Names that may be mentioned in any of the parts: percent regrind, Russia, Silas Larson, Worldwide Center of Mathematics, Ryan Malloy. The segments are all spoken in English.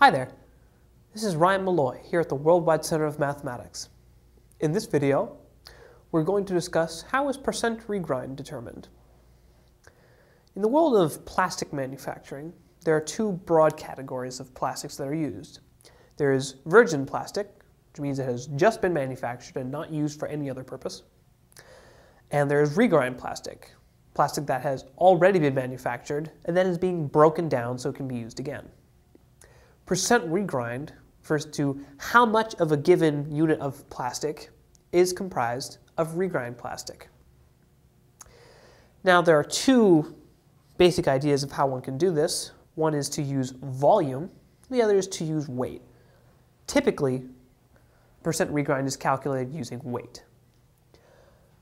Hi there, this is Ryan Malloy here at the Worldwide Center of Mathematics. In this video, we're going to discuss how is percent regrind determined. In the world of plastic manufacturing, there are two broad categories of plastics that are used. There is virgin plastic, which means it has just been manufactured and not used for any other purpose. And there is regrind plastic, plastic that has already been manufactured and then is being broken down so it can be used again. Percent regrind refers to how much of a given unit of plastic is comprised of regrind plastic. Now there are two basic ideas of how one can do this. One is to use volume, the other is to use weight. Typically, percent regrind is calculated using weight.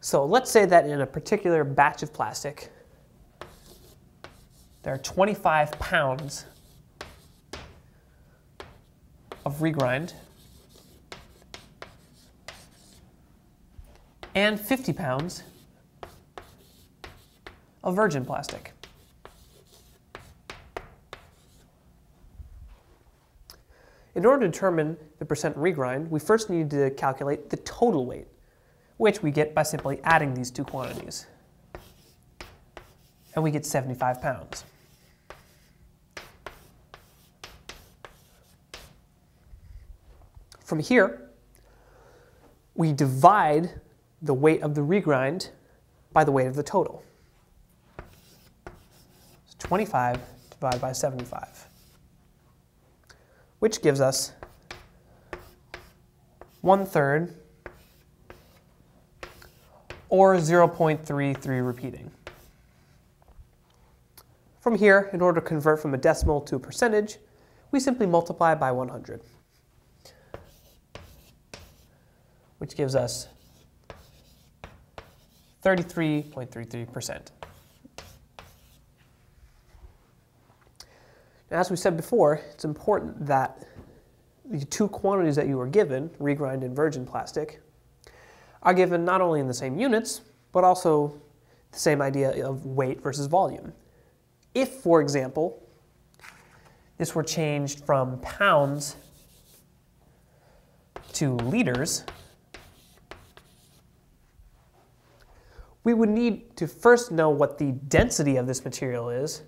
So let's say that in a particular batch of plastic, there are 25 pounds of regrind and 50 pounds of virgin plastic. In order to determine the percent regrind, we first need to calculate the total weight, which we get by simply adding these two quantities, and we get 75 pounds. From here, we divide the weight of the regrind by the weight of the total. So 25 divided by 75, which gives us 1/3 or 0.33 repeating. From here, in order to convert from a decimal to a percentage, we simply multiply by 100. Which gives us 33.33%. Now, as we said before, it's important that the two quantities that you were given, regrind and virgin plastic, are given not only in the same units, but also the same idea of weight versus volume. If, for example, this were changed from pounds to liters, we would need to first know what the density of this material is,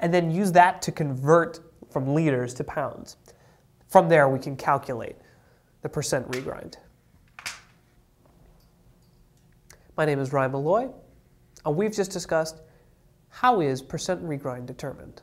and then use that to convert from liters to pounds. From there, we can calculate the percent regrind. My name is Ryan Malloy, and we've just discussed how is percent regrind determined.